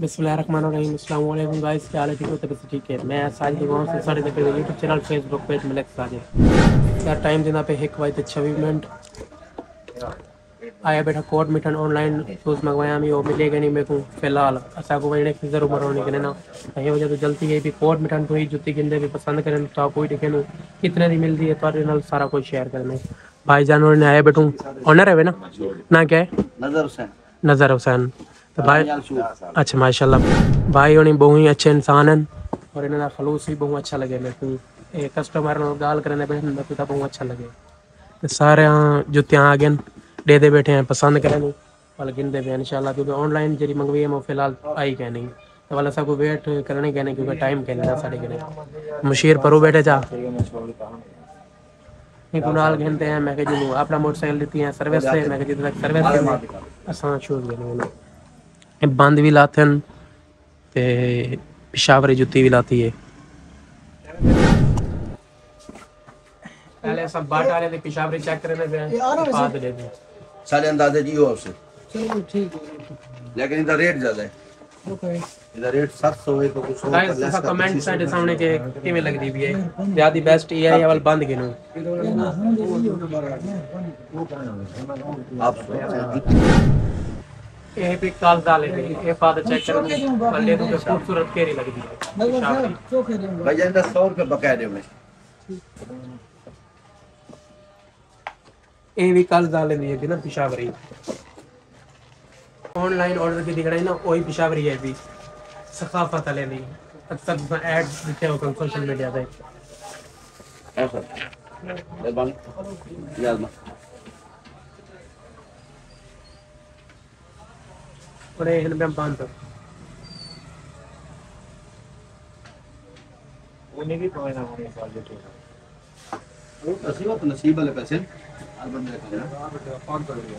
बिस्मिल्लाहिर्रहमानिर्रहीम अस्सलाम वालेकुम गाइस, क्या हाल है? ठीक हो? तबीयत ठीक है। मैं सारी जगहों से सारे देखते हुए यूट्यूब चैनल फेसबुक पेज में लेक्स आ गए यार। टाइम देना पे हिक वाइट अच्छा इवेंट आया बेटा। कोट मिठन ऑनलाइन शूज़ मंगवाया मैं, वो मिलेगा नहीं मेरे को फिलहाल। असा को वही खिजर उमर होने के ना कहीं वजह तो जल्दी गई भी। कोट मिठन तो ही जुती गिंदे भी पसंद करें तो कोई दिखे न कितने नहीं मिलती है। तुम्हारे नाल सारा कुछ शेयर करना भाई जान ने आया बेटू। ऑनर है ना, ना क्या है? नज़र हुसैन तो भाई अच्छा माशाल्लाह भाई होनी बहुत ही अच्छे इंसान हैं और इन्होंने खलूस भी बहुत अच्छा लगे मेरे को। एक कस्टमर गाल करने बैठे मेरे को बहुत अच्छा लगे। तो सारे हाँ जूतियाँ आ गए दे दे बैठे हैं, पसंद करें वाले गिनते पे इंशाल्लाह, क्योंकि ऑनलाइन जी मंगवाई है वो फिलहाल आई गए नहीं तो वाला सबको वेट करने गए नहीं क्योंकि टाइम कहना साढ़े कहने मुशीर परू बैठे जा गुनाल घंटे हैं। मैं जो अपना मोटरसाइकिल देती हैं सर्विस से, मैं जितने तक सर्विस असा छूट गए। बंद भी लाते हैं तो पिशावरी जुती भी लाती है। पहले सब बाट वाले पिशावरी चेक करने पे बाद ले दे सारे अंदाजे जी हो आपसे चलो ठीक है, लेकिन इधर रेट ज्यादा है। ओके इधर रेट 700 है तो कुछ और गाइस का कमेंट साइड सामने के कितने लग रही है ज्यादा बेस्ट ये है वाला बंद के नो आप ये पे काल डाले ये फाद चेक करो वाले तो खूबसूरत केरी लग रही है भाई जान 100 का बकाया है। ये भी काल डाले नहीं है ना पिशावरी ऑनलाइन ऑर्डर भी दिख रहा है ना वही पिशावरी है भी सकाफत वाले नहीं अक्सर ऐड दिखते हो सोशल मीडिया पे ऐसा मेहरबानी याद बड़े हिल में बांध दो उन्हें भी पॉइंट आने वाले थे वो नसीब तो नसीब वाले पैसे और बंदे का ना पार कर दिया।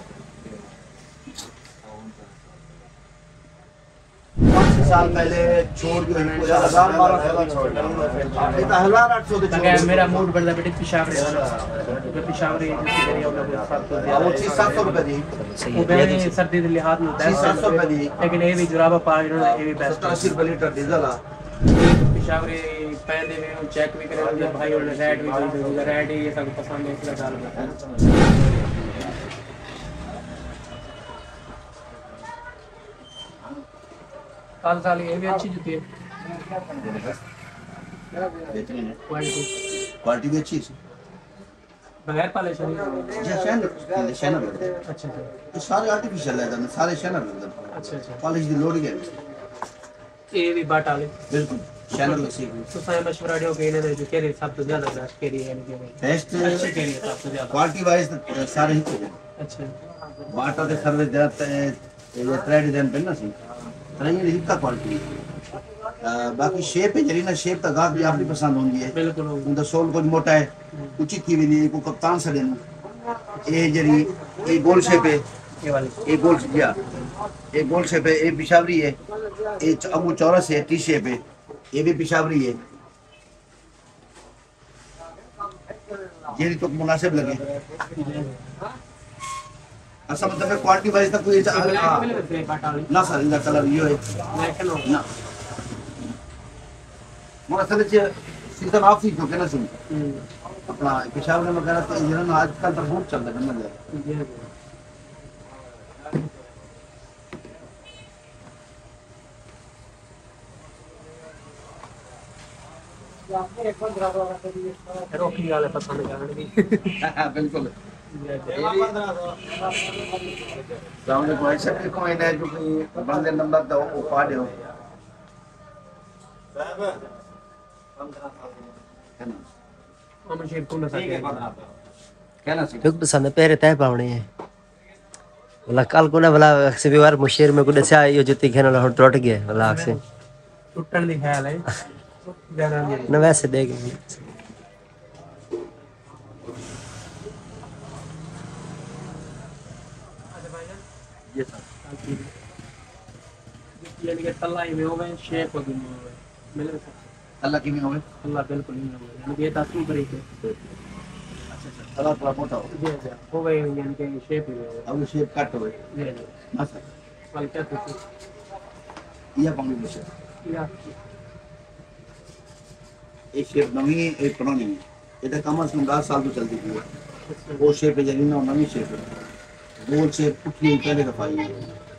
5 साल पहले छोड़ दिया था 1000-1200 छोड़ दिया था 1800 तो क्या मेरा मूड बदला बेटे पिशावरी है पिशावरी एजेंसी करी और वो 700 दिया वो 700 रुपए दी वो मैंने सर्दी के लिहाज में 700 रुपए दी लेकिन ये भी जुराबा पा इन्होंने ये भी बेस्ट 80 लीटर डीजल है पिशावरी पहले में चेक भी करे भाई और रेड भी रेड ये सब पसंद है इसलिए डाल रहा है। साल ये भी अच्छी जुती है क्वालिटी भी अच्छी है बगैर पॉलिश है शैनर है। अच्छा ये सारे आर्टिफिशियल है ना सारे शैनर है। अच्छा अच्छा पॉलिश दी लोड गया ये भी बाटा ले बिल्कुल शैनर लसी तो सारे मशवरा दियो के ने जो केरी सब तो ज्यादा बेस्ट केरी है इनके टेस्ट अच्छी केरी है सबसे ज्यादा क्वालिटी वाइज सारे ही है। अच्छा बाटा दे सर्विस देते हैं ये ट्रेड देन पे ना सी तरंगी हिट का क्वालिटी बाकी शेप है जरी ना शेप तक आप भी आपकी पसंद होंगी है बिल्कुल उनका सोल कुछ मोटा है ऊंची थी भी नहीं को कप्तान से देना ये जरी ये गोल शेप है ये वाली ये गोल या ये गोल शेप है ये पिशावरी है ये अबू चौरस है टी शेप है ये भी पिशावरी है ये तो मुनासिब लगे असल मतलब क्वालिटी वाइज तक कोई ना सर इनका कलर यो है ना मोर असल से सीजन ऑफ ही जो कहना सुन अपना पेशाब ने वगैरह तो ये ना आजकल तो बहुत चल रहा है ना ये रोकी वाले पसंद करेंगे। हां बिल्कुल सामने कोई शक्ल कोई नहीं जो कि बंदे नंबर दो वो पाड़े हो साहब 15 साल हम शेर को ना सके क्या ना सके दुख पसंद पहरे तय पावणे है वाला काल को ना वाला से व्यवहार मुशेर में को दसा यो जति खेन वाला टूट गया वाला से टूटण दी ख्याल है ना वैसे देख ये सब ये के तल्ला ही में हो गए शेप हो गई मिल रहा है तल्ला की में हो गए तल्ला बिल्कुल नहीं हो गया यानी ये तासू ब्रेक है। अच्छा अच्छा तल्ला थोड़ा मोटा हो गया हो गए यानी के शेप ही हो गया अब शेप कट हो गई। अच्छा वाली क्या कुछ ia panggil musir. ये शेप नवी है, ये पुरानी है। ये तो कम से कम 10 साल तो चलती थी। वो शेप है जरीना और नवी शेप है। गोल शेप पुटली पहले दफा आई है,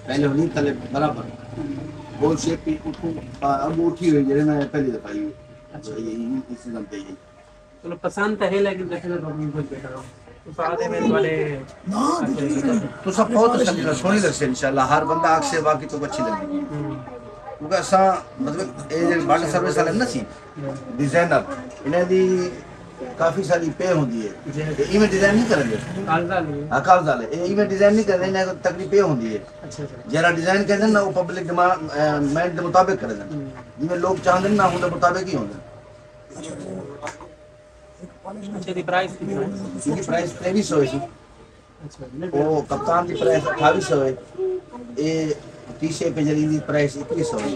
पहले होनी तले बराबर। गोल शेप की उठू अब उठी हुई जरीना पहली दफा आई है। अच्छा यही इसी नाम पे ही चलो पसंद है, लेकिन जैसे मैं बहुत कुछ बैठा रहा हूं तो सारे में वाले ना तो सब बहुत अच्छा सोनी लगसे इंशाल्लाह। हर बंदा आंख से बाकी तो अच्छी लगेगी उनका सा मतलब एजेंट बांड सर्विस वाले ना सी डिजाइनर इन्हें दी काफी सारी पे होती है। ये में डिजाइन नहीं करेंगे आकाश डाले ये में डिजाइन नहीं करेंगे ना तकलीफ पे होती है। अच्छा जरा डिजाइन करते ना वो पब्लिक डिमांड माइंड के मुताबिक करेंगे जिसमें लोग चाहते ना उनके मुताबिक ही होंगे। अच्छा दी प्राइस की प्राइस 2300 है। अच्छा ओ कप्तान की प्राइस 2800 है। ये टी-शर्ट पे जरी दी प्राइस 2100 है।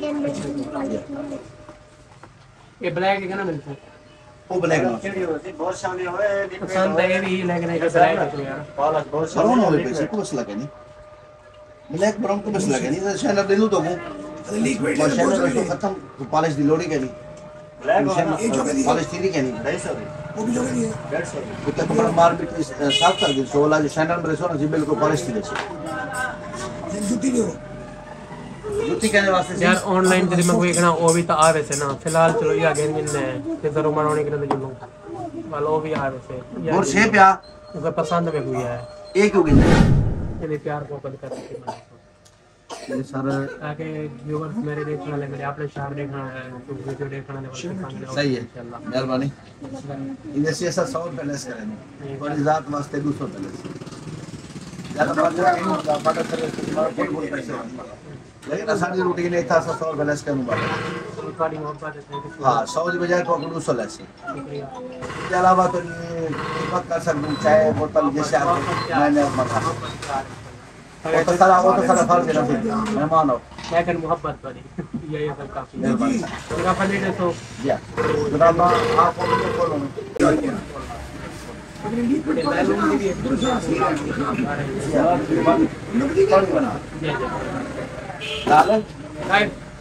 ये ब्लैक का ना मिलता है वो ब्लैक है बहुत शानदार होवे पसंद है। ये लगने का ब्लैक है यार पालक बहुत शानदार होवे पैसे को बस लगे नहीं ब्लैक ब्राउन को बस लगे नहीं शानदार दे लूं तो वो लिक्विड बहुत शानदार तो खत्म पॉलिश दी लोड़ी के नहीं ब्लैक और पॉलिश थी के नहीं 250 वो भी लोगे नहीं 150 वो तक पर मार्केट साफ कर दी 16 जो शानदार रेसो ना जी बिल्कुल पॉलिश थी जैसे जूती लो जुती कहने वास्ते यार ऑनलाइन तेरे में कोई कहना वो भी तो आ वैसे ना फिलहाल चलो ये अगेन मिलने खिज़र उमर होने के लिए तो जुलूं वाला वो भी आ वैसे और शेप या उसे पसंद में कोई है एक होगी चलिए प्यार को बंद कर सकते हैं सारा आगे व्यूअर्स मेरे देखने वाले मेरे आपने शाम देखना है वीडियो देखने वाले सही है मेहरबानी इनसे ऐसा 100 बैलेंस करेंगे और इजात वास्ते 200 बैलेंस यार बात कर रहे हैं लेकिन आसानी रोटी नहीं था 100 बैलेंस करने वाला हाँ 100 की बजाय तो 200 लेस इसके अलावा तो कीमत कर सकूँ चाहे बोतल जैसे आपको मैंने मखा वो तो सारा फल देना पड़ेगा मेहमान हो क्या कर मोहब्बत वाली ये सब काफी मेरा फल लेने तो या ड्रामा आप बोलो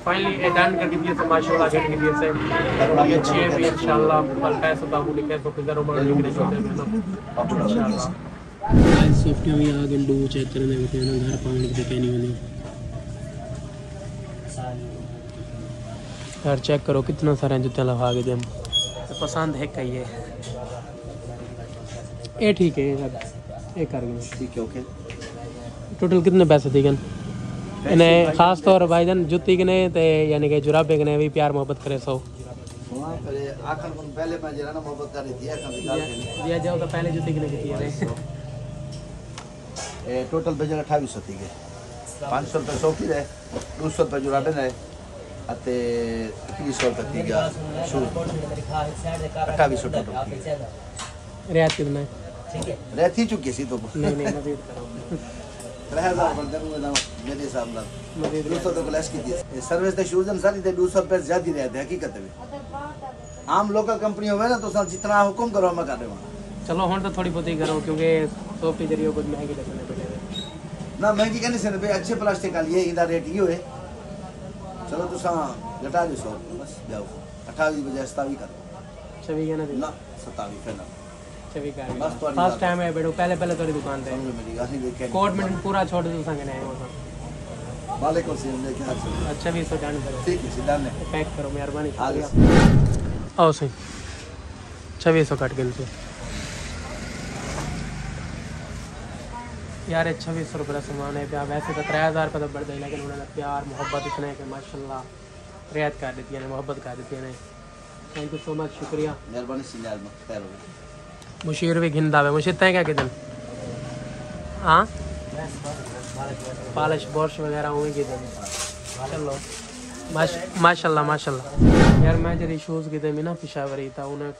फाइनली एडान कर दिए समाज शोला के लिए से ये अच्छे भी इंशाल्लाह कल पैसा बाबू लिखे तो खिज़र उमर लिख दे इंशाल्लाह सेफ्टी में आगे दो क्षेत्र में होते हैं घर पानी के कहने वाले यार चेक करो कितना सारे जूते लगा के देम पसंद है का ये ए ठीक है ये कर ठीक है ओके टोटल कितने पैसे दी गन इन्हें खास तौर भाईजान जुती के ने ते यानी के जुराबे के ने भी प्यार मोहब्बत करे सो हां पहले आखन को पहले मैं जरा ना मोहब्बत कर दिया कम निकाल के दिया जाओ तो पहले जुती के ने किया रे ए टोटल बजट 2800 थी के 500 पे सोकी रे 200 पे जुराबे ने अते 300 तक थी गया शू 2800 टोटल रियायत कितना है रहती चुकी सी तो नहीं मजीद करो 3000 पर जरूर ना मेरे हिसाब ना 200 तो क्लैश की थी सर्विस तो शूज अनुसार ही 200 पर ज्यादा रहते हकीकत में आम लोकल कंपनी होवे ना तो सब जितना हुक्म करो हम कर देवा चलो हन तो थोड़ी बहुत ही करो क्योंकि तो पे जरियो कुछ महंगी लगने पड़े ना महंगी कहने से भाई अच्छे प्लास्टिक का लिए इदा रेट यो है चलो तो सा घटा दो 100 बस जाओ 28 बजे 27 कर 26 कहना दे ना 27 कहना चवी का बस तो फर्स्ट टाइम है बेड़ो पहले तोरी दुकान पे कोट मिठन पूरा छोड़ दे संग ने वो वालेकुम सलाम लेके आ चलो अच्छा भी सो जान करो ठीक है सीधा ने पैक करो मेहरबानी आओ सही 2600 कट गए से यार 2600 रुपए सामान है पे वैसे तो 3000 पे तो बढ़ गई लेकिन उन्होंने प्यार मोहब्बत इतने के माशाल्लाह रियायत कर देती है मोहब्बत कर देती है। थैंक यू सो मच शुक्रिया मेहरबानी सीधा में खैर हो मुशीर भी घिन दावे मुशीर तय क्या किदन हाँ पालिश बॉर्श वगैरह हुई किदन चलो माशाल्लाह माशाल्लाह यार मैं जरी शूज़ किदन में ना पिशावरी था उन्हें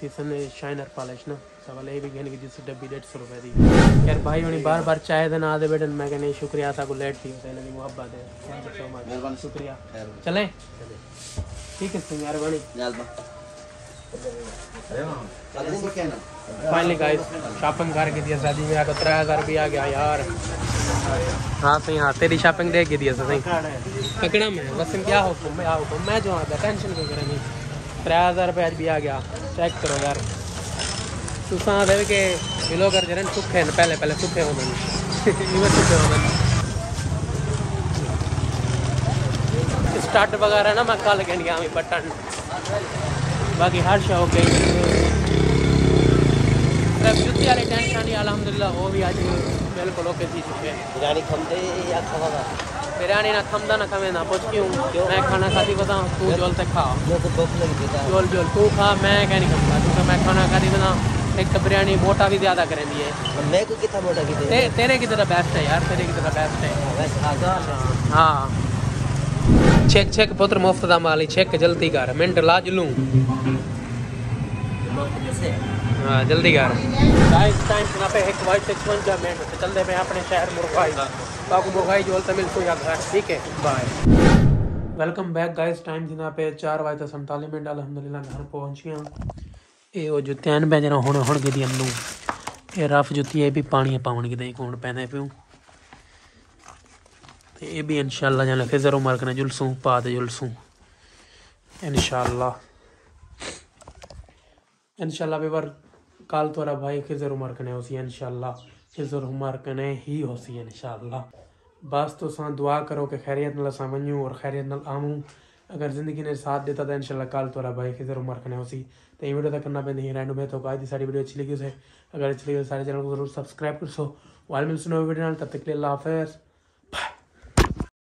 तीसन शाइनर पालिश ना सवाल ये भी घिन की जिससे डब्बी 150 रुपए दी यार भाई उन्हें बार बार चाय देना आधे बेटन मैं कहने शुक्रिया था को लेट थी मोहब्बत शुक्रिया चले ठीक है सिंह यार बड़ी फाइनली गाइस शॉपिंग करके दिया शादी में आकर 3000 रुपया आ गया यार हां सही, हां तेरी शॉपिंग देख के दिया सही पकड़ा मैं वसम क्या हुकुम है, आओ मैं जो आता टेंशन क्यों करे। नहीं 3000 रुपये आज भी आ गया, चेक करो यार। तुसा दे के ब्लॉगर जरन सुखे न पहले पहले सुखे हो मैंने इवन सुखे हो मैंने स्टार्ट वगैरह ना मैं कल कह गया बटन बाकी हर शो के जुती वाले टेंशन नहीं अलहमदुलिल्लाह वो भी आज बिल्कुल ओके थी चुके। बिरयानी खमदे या खवागा बिरयानी ना खमदा ना खमे ना पूछ क्यों मैं खाना खाती बता तू जोल तक खा जो तो भूख लगी था जोल जोल तू खा मैं कह नहीं खा क्योंकि मैं खाना खाती बता एक बिरयानी मोटा भी ज्यादा कर दी है मैं को कितना मोटा की तेरे की तरह बेस्ट है यार तेरे की तरह बेस्ट है बस आगा। हां चेक चेक पुत्र मुफ्त दा माली चेक जल्दी कर मिनट ला जलूं हां जल्दी कर गाइस टाइम पे पे 1:56 मिनट पे चलते मैं अपने शहर मुरगाई बाकू मुरगाई जोल तमिल को याद रख ठीक है bye. Welcome back guys time जिना पे 4:47 मिनट अल्हम्दुलिल्लाह घर पहुंच गया। ए ओ जुत्ते न बेजना हुन हुन के दी अनु ए रफ जुत्ती ए भी पानी पावन के दे कोण पैंदा पियो ते ए भी इंशाल्लाह जान खिज़र उमर कने जुलसू पा दे जुलसू इंशाल्लाह बेवर काल तोरा भाई खिज़र उमर कने होसी इंशाल्लाह खिज़र उमर कने ही होसी इंशाल्लाह। बस तो सा दुआ करो कि खैरियत नाल समझूं और खैरियत नाल आऊं अगर ज़िंदगी ने साथ देता तो इंशाल्लाह काल तोरा भाई खिज़र उमर कने होसी। तो ये वीडियो तक करना पैंदी है रैंडम है तो आज दी सारी वीडियो अच्छी लगी उसे अगर अच्छी लगी तो सारे चैनल को जरूर सब्सक्राइब करो वाल मिलसो नो वीडियो तब तक के लिए अल्लाह हाफिज़।